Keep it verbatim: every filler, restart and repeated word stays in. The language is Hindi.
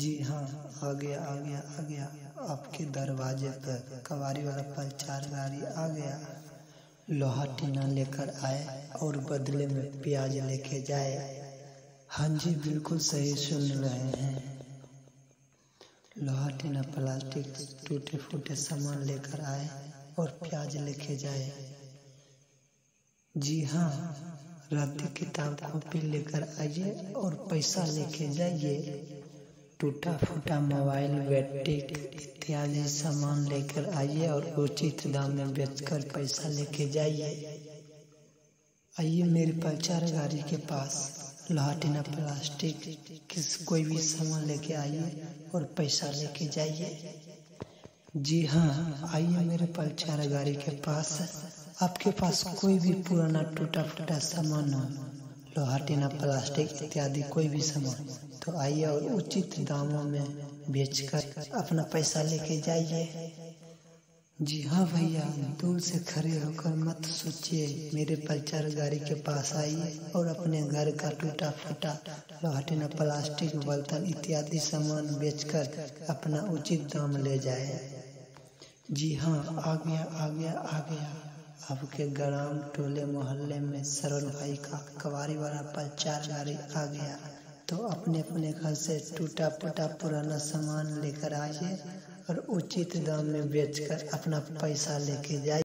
जी हाँ, आ गया आ गया आ गया आपके दरवाजे पर। कवारी वाला पंचार गाड़ी आ गया। लोहा टीना लेकर आए और बदले में प्याज लेके जाए। हाँ जी बिल्कुल सही सुन रहे हैं। लोहा टीना प्लास्टिक टूटे फूटे सामान लेकर आए और प्याज लेके जाए। जी हाँ, रात किताब कॉपी लेकर आइए और पैसा लेके जाइए। टूटा फूटा मोबाइल बैटरी इत्यादि सामान लेकर आइए और उचित दाम में बेचकर पैसा लेके जाइए। आइए मेरी पंचर गाड़ी के पास। लहाटीना प्लास्टिक किस कोई भी सामान लेके आइए और पैसा लेके जाइए। जी हाँ, आइए मेरे पलचारा गाड़ी के पास। आपके पास कोई भी पुराना टूटा फूटा सामान हो, लोहाटीना प्लास्टिक इत्यादि कोई भी सामान, तो आइए और उचित दामों में बेचकर अपना पैसा लेके जाइए। जी हाँ भैया, दूर से खड़े होकर मत सोचिए, मेरे पंचर गाड़ी के पास आइए और अपने घर का टूटा फूटा लोहाटीना प्लास्टिक बर्तन इत्यादि सामान बेचकर अपना उचित दाम ले जाए। जी हाँ, आ गया आ गया आ गया आपके ग्राम टोले मोहल्ले में सरल भाई का कवारी वाला पंचर गाड़ी आ गया। तो अपने अपने घर से टूटा फूटा पुराना सामान लेकर आइए और उचित दाम में बेचकर अपना पैसा लेके जाइए।